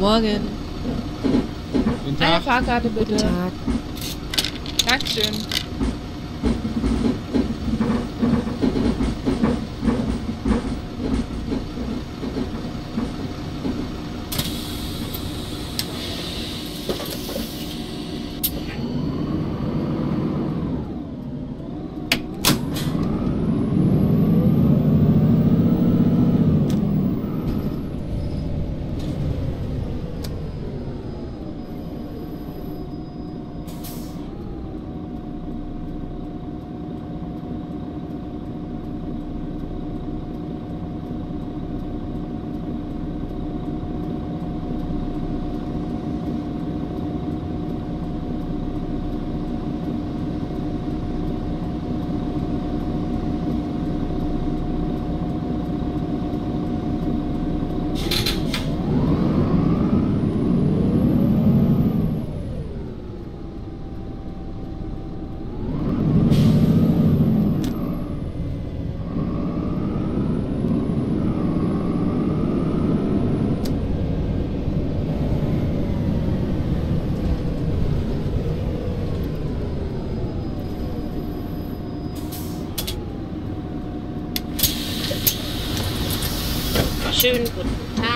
Morgen. Guten Tag. Eine Fahrkarte bitte. Guten Tag. Dankeschön. Schönen guten Tag.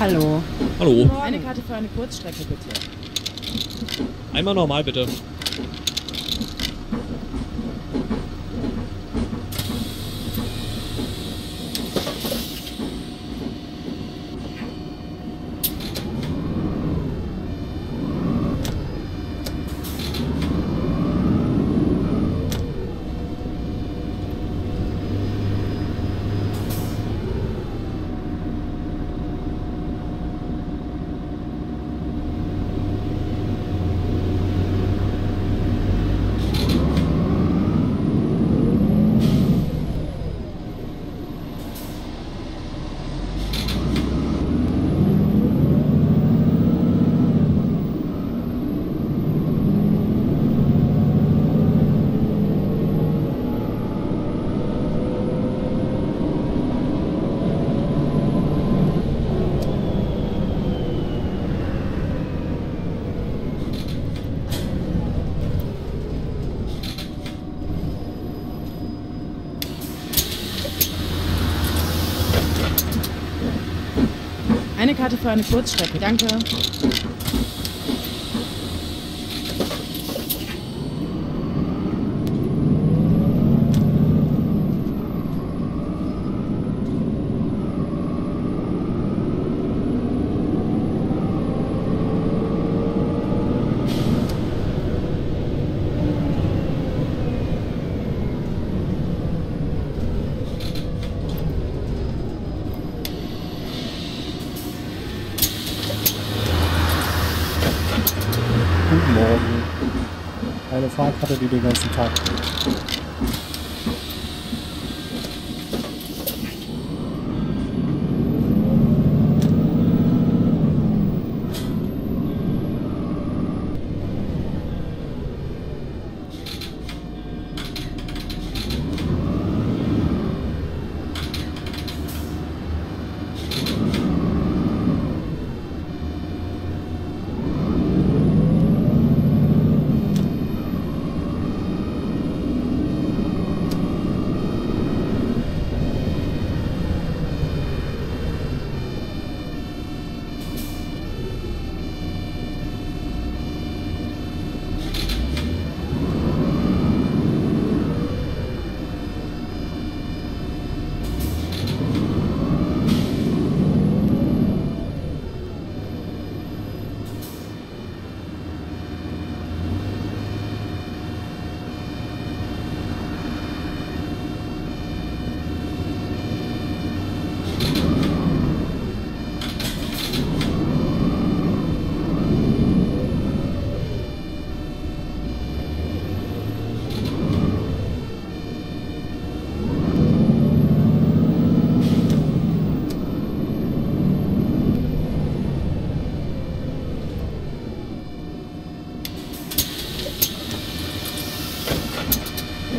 Hallo. Hallo. Eine Karte für eine Kurzstrecke, bitte. Einmal normal, bitte. Eine Karte für eine Kurzstrecke, danke. Fahrkarte, die den ganzen Tag geht.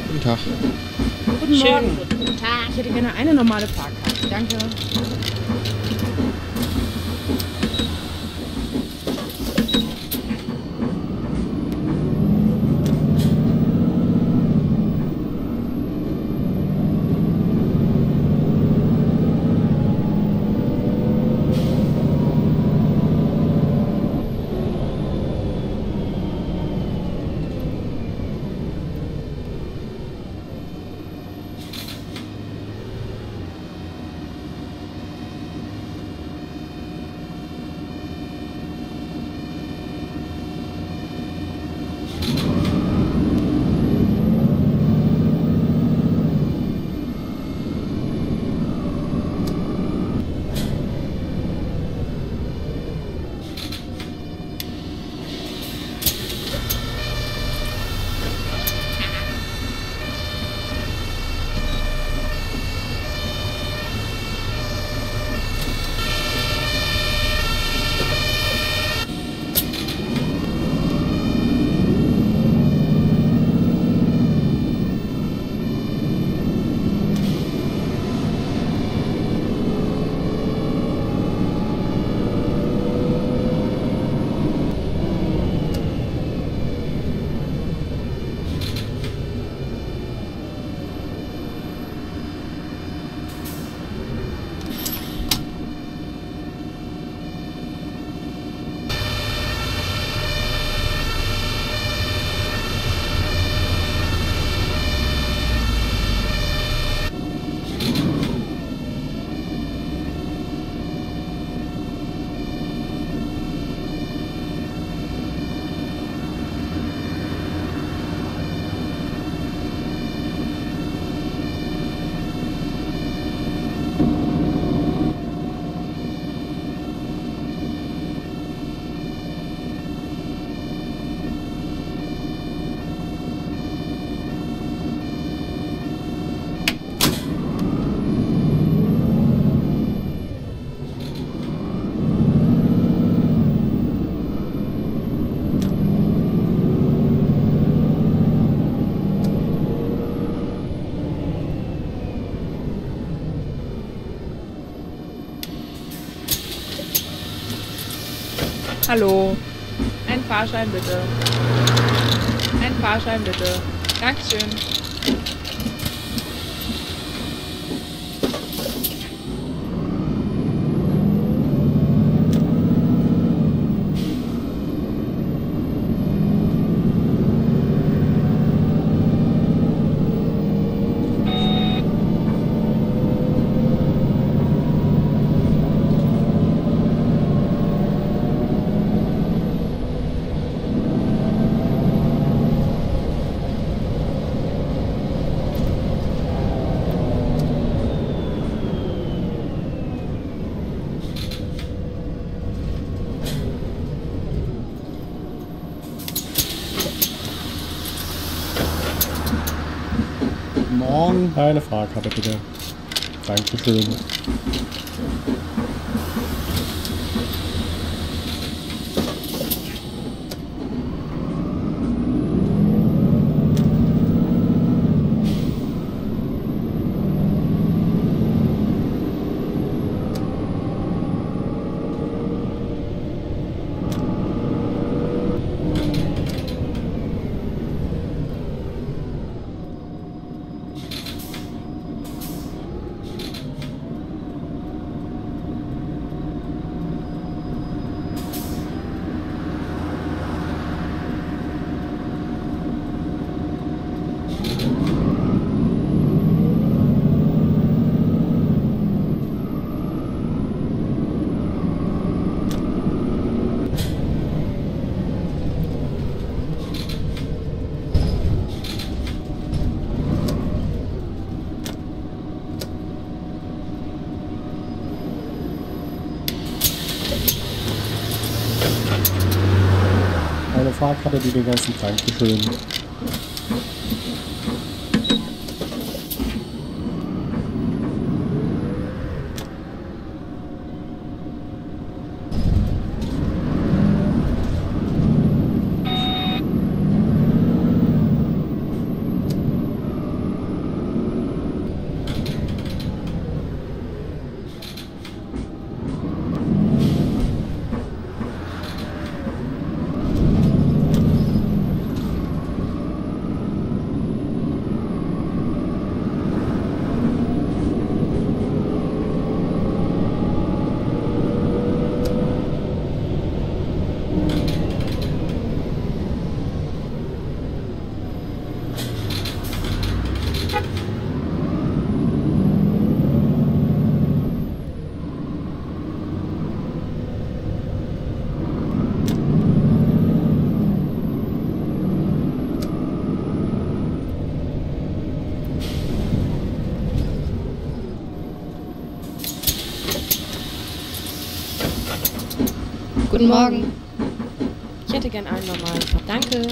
Guten Tag. Guten Morgen. Guten Tag. Ich hätte gerne eine normale Fahrkarte. Danke. Hallo, ein Fahrschein bitte. Ein Fahrschein bitte. Dankeschön. Morgen. Eine Fahrkarte bitte. Dankeschön. Fahrkarte, die den ganzen Tank gefüllt. Guten Morgen. Ich hätte gern einen normalen Kaffee. Danke.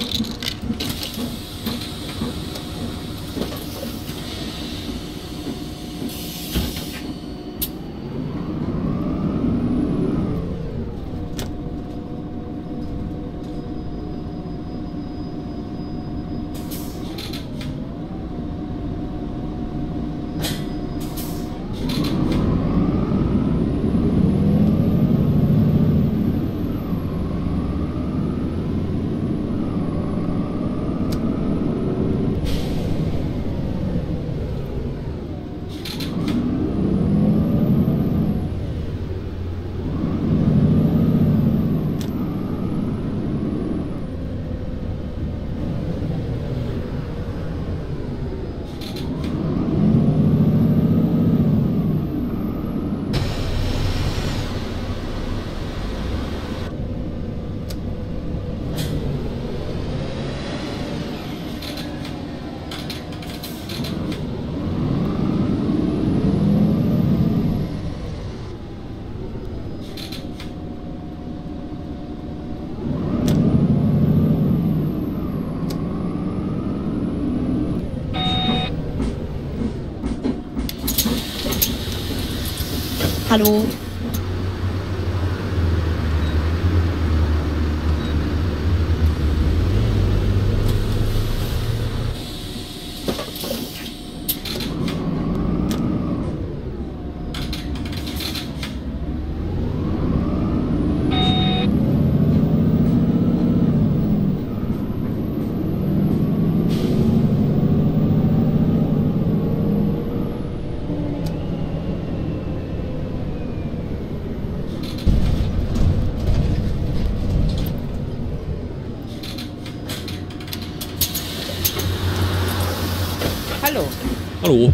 Hallo. Hallo. Hallo.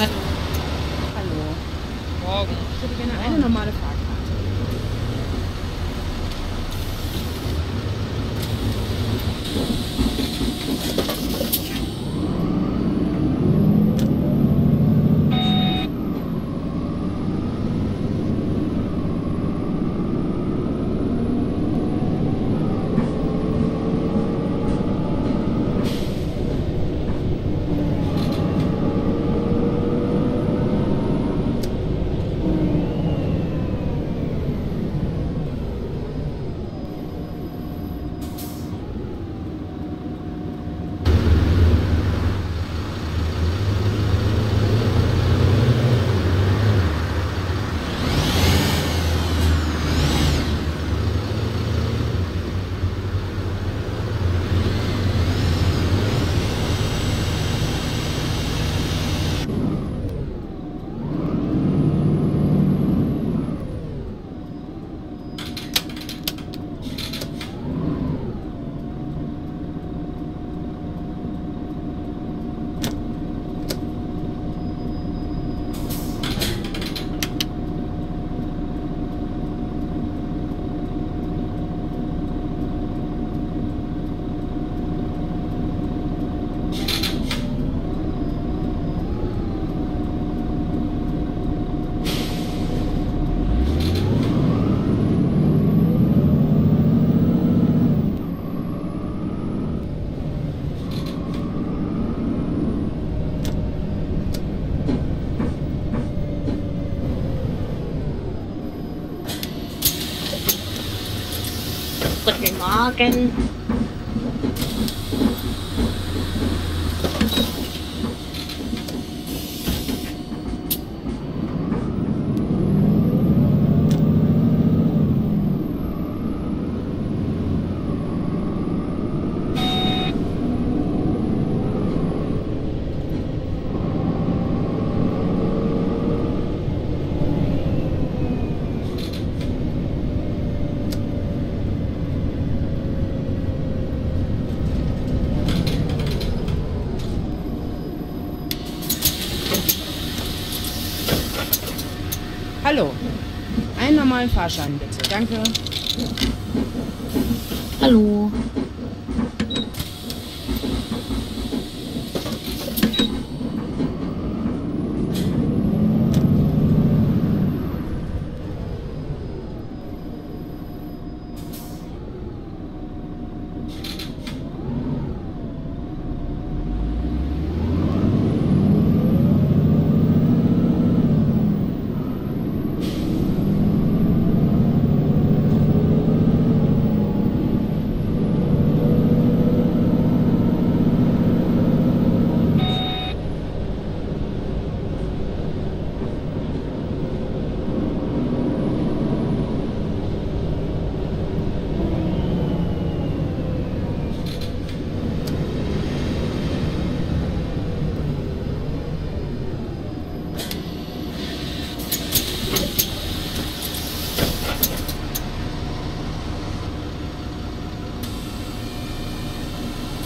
Hallo. Hallo. Morgen. Ich hätte gerne eine normale Frage. Guten Morgen. Hallo, einen normalen Fahrschein bitte, danke. Hallo. Hallo.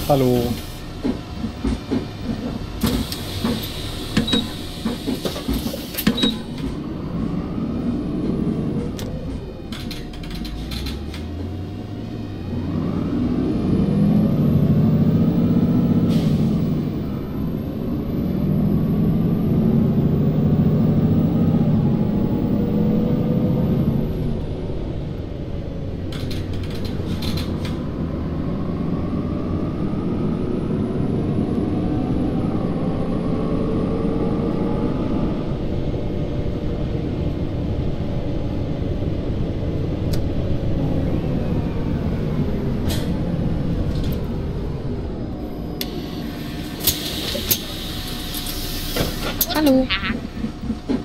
Hallo.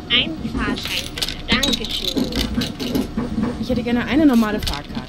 Ein Fahrschein, bitte. Dankeschön. Ich hätte gerne eine normale Fahrkarte.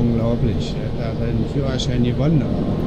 unglaublich. Da sind Führerschein gewonnen.